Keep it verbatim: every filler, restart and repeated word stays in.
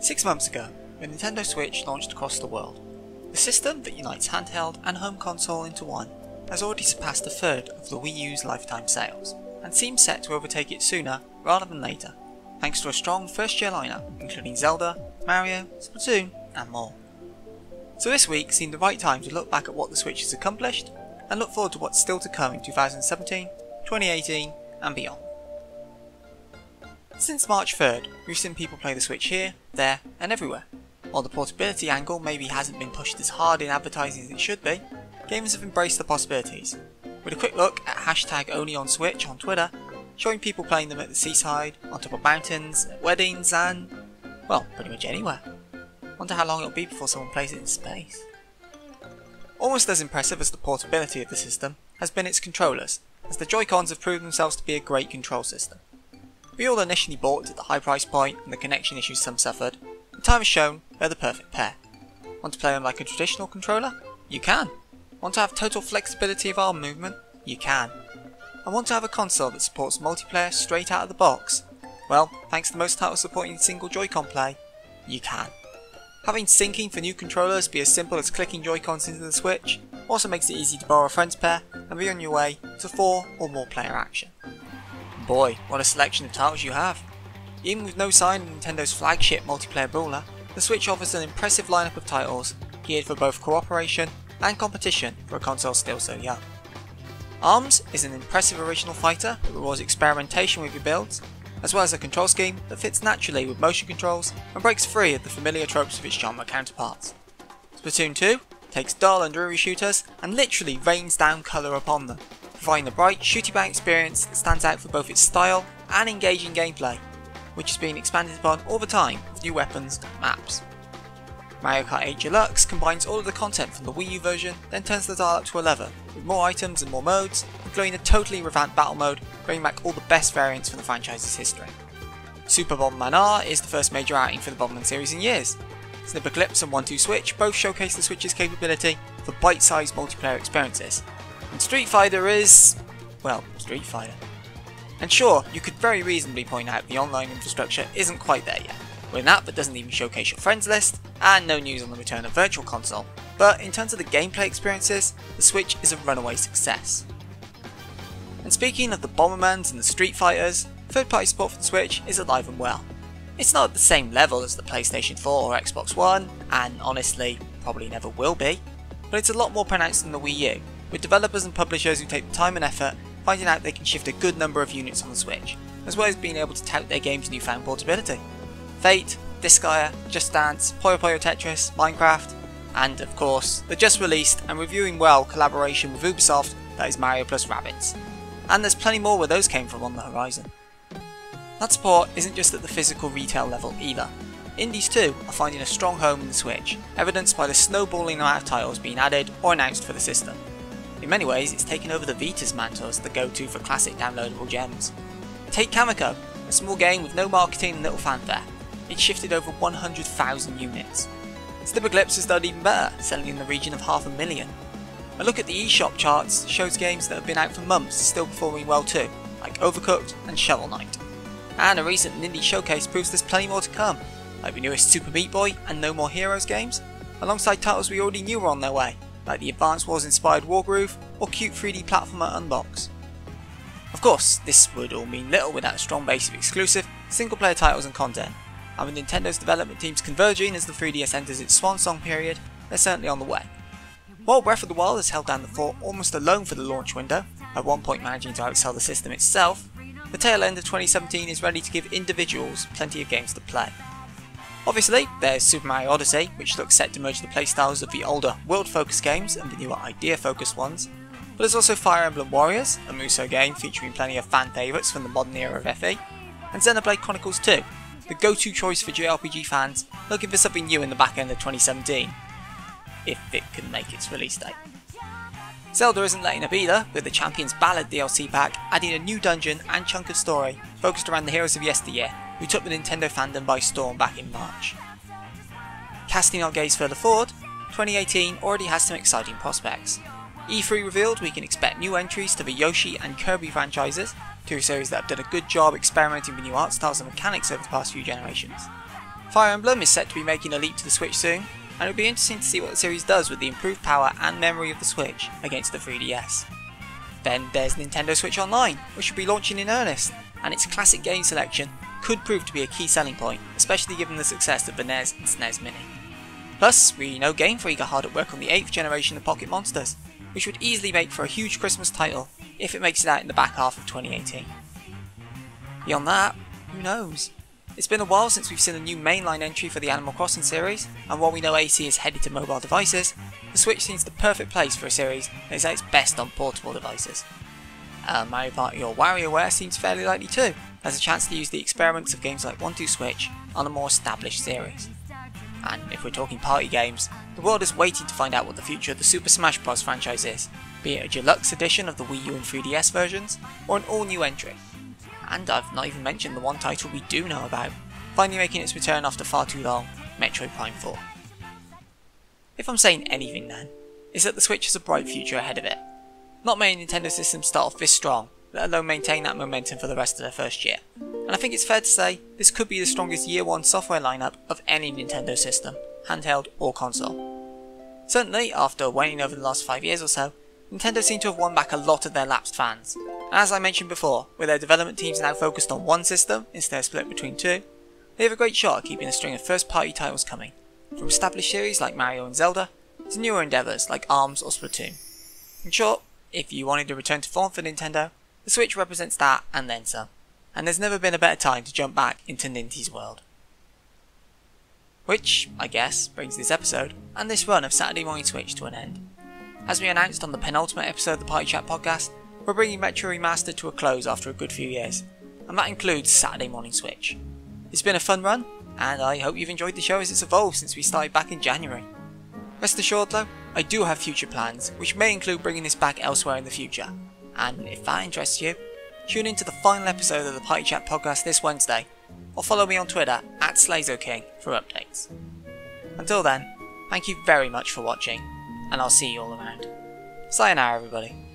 Six months ago, the Nintendo Switch launched across the world. The system that unites handheld and home console into one has already surpassed a third of the Wii U's lifetime sales, and seems set to overtake it sooner rather than later, thanks to a strong first year lineup including Zelda, Mario, Splatoon and more. So this week seemed the right time to look back at what the Switch has accomplished, and look forward to what's still to come in two thousand seventeen, twenty eighteen and beyond. Since March third, we've seen people play the Switch here, there and everywhere. While the portability angle maybe hasn't been pushed as hard in advertising as it should be, gamers have embraced the possibilities, with a quick look at hashtag OnlyOnSwitch on Twitter, showing people playing them at the seaside, on top of mountains, at weddings and, well, pretty much anywhere. Wonder how long it'll be before someone plays it in space. Almost as impressive as the portability of the system has been its controllers, as the Joy-Cons have proved themselves to be a great control system. We all initially bought at the high price point and the connection issues some suffered, and time has shown they're the perfect pair. Want to play them like a traditional controller? You can. Want to have total flexibility of arm movement? You can. And want to have a console that supports multiplayer straight out of the box? Well, thanks to most titles supporting single Joy-Con play, you can. Having syncing for new controllers be as simple as clicking Joy-Cons into the Switch also makes it easy to borrow a friend's pair and be on your way to four or more player action. Boy, what a selection of titles you have! Even with no sign of Nintendo's flagship multiplayer brawler, the Switch offers an impressive lineup of titles geared for both cooperation and competition for a console still so young. ARMS is an impressive original fighter that rewards experimentation with your builds, as well as a control scheme that fits naturally with motion controls and breaks free of the familiar tropes of its genre counterparts. Splatoon two takes dull and dreary shooters and literally rains down colour upon them, providing a bright shooty-bang experience that stands out for both its style and engaging gameplay, which has been expanded upon all the time with new weapons and maps. Mario Kart eight Deluxe combines all of the content from the Wii U version, then turns the dial up to eleven, with more items and more modes, including a totally revamped battle mode, bringing back all the best variants from the franchise's history. Super Bomberman R is the first major outing for the Bomberman series in years. Snipperclips and one two Switch both showcase the Switch's capability for bite-sized multiplayer experiences, and Street Fighter is, well, Street Fighter. And sure, you could very reasonably point out the online infrastructure isn't quite there yet, with an app that doesn't even showcase your friends list, and no news on the return of Virtual Console, but in terms of the gameplay experiences, the Switch is a runaway success. And speaking of the Bombermans and the Street Fighters, third-party support for the Switch is alive and well. It's not at the same level as the PlayStation four or Xbox One, and honestly, probably never will be, but it's a lot more pronounced than the Wii U, with developers and publishers who take the time and effort finding out they can shift a good number of units on the Switch, as well as being able to tout their game's newfound portability. Fate, Disgaea, Just Dance, Puyo Puyo Tetris, Minecraft, and of course, the just released and reviewing well collaboration with Ubisoft that is Mario Plus Rabbids. And there's plenty more where those came from on the horizon. That support isn't just at the physical retail level either. Indies too are finding a strong home in the Switch, evidenced by the snowballing amount of titles being added or announced for the system. In many ways, it's taken over the Vita's mantle as the go-to for classic downloadable gems. Take Kamiko, a small game with no marketing and little fanfare. It shifted over one hundred thousand units. Snipperclips has done even better, selling in the region of half a million. A look at the eShop charts shows games that have been out for months still performing well too, like Overcooked and Shovel Knight. And a recent Indie showcase proves there's plenty more to come, like the newest Super Meat Boy and No More Heroes games, alongside titles we already knew were on their way, like the Advance Wars-inspired Wargroove or cute three D platformer Unbox. Of course, this would all mean little without a strong base of exclusive, single-player titles and content, and with Nintendo's development teams converging as the three D S enters its swansong period, they're certainly on the way. While Breath of the Wild has held down the fort almost alone for the launch window, at one point managing to outsell the system itself, the tail end of twenty seventeen is ready to give individuals plenty of games to play. Obviously, there's Super Mario Odyssey, which looks set to merge the playstyles of the older world-focused games and the newer idea-focused ones, but there's also Fire Emblem Warriors, a Musou game featuring plenty of fan favourites from the modern era of F E, and Xenoblade Chronicles two, the go-to choice for J R P G fans looking for something new in the back end of twenty seventeen, if it can make its release date. Zelda isn't letting up either, with the Champions Ballad D L C pack adding a new dungeon and chunk of story focused around the heroes of yesteryear who took the Nintendo fandom by storm back in March. Casting our gaze further forward, twenty eighteen already has some exciting prospects. E three revealed we can expect new entries to the Yoshi and Kirby franchises, two series that have done a good job experimenting with new art styles and mechanics over the past few generations. Fire Emblem is set to be making a leap to the Switch soon, and it'll be interesting to see what the series does with the improved power and memory of the Switch against the three D S. Then there's Nintendo Switch Online, which will be launching in earnest, and its classic game selection could prove to be a key selling point, especially given the success of the N E S and S N E S Mini. Plus, we know Game Freak are hard at work on the eighth generation of Pocket Monsters, which would easily make for a huge Christmas title if it makes it out in the back half of twenty eighteen. Beyond that, who knows? It's been a while since we've seen a new mainline entry for the Animal Crossing series, and while we know A C is headed to mobile devices, the Switch seems the perfect place for a series that is at its best on portable devices. Uh, Mario Party or WarioWare seems fairly likely too, as a chance to use the experiments of games like one two Switch on a more established series. And if we're talking party games, the world is waiting to find out what the future of the Super Smash Bros franchise is, be it a deluxe edition of the Wii U and three D S versions, or an all new entry. And I've not even mentioned the one title we do know about, finally making its return after far too long, Metroid Prime four. If I'm saying anything then, it's that the Switch has a bright future ahead of it. Not many Nintendo systems start off this strong, let alone maintain that momentum for the rest of their first year, and I think it's fair to say this could be the strongest year one software lineup of any Nintendo system, handheld or console. Certainly, after waning over the last five years or so, Nintendo seem to have won back a lot of their lapsed fans, and as I mentioned before, with their development teams now focused on one system instead of split between two, they have a great shot at keeping a string of first party titles coming, from established series like Mario and Zelda, to newer endeavours like ARMS or Splatoon. In short, if you wanted a return to form for Nintendo, the Switch represents that and then some, and there's never been a better time to jump back into Nintendo's world. Which, I guess, brings this episode and this run of Saturday Morning Switch to an end. As we announced on the penultimate episode of the Party Chat Podcast, we're bringing Metro Remastered to a close after a good few years, and that includes Saturday Morning Switch. It's been a fun run, and I hope you've enjoyed the show as it's evolved since we started back in January. Rest assured though, I do have future plans, which may include bringing this back elsewhere in the future, and if that interests you, tune in to the final episode of the Party Chat Podcast this Wednesday, or follow me on Twitter at SlazoKing for updates. Until then, thank you very much for watching, and I'll see you all around. Sayonara everybody.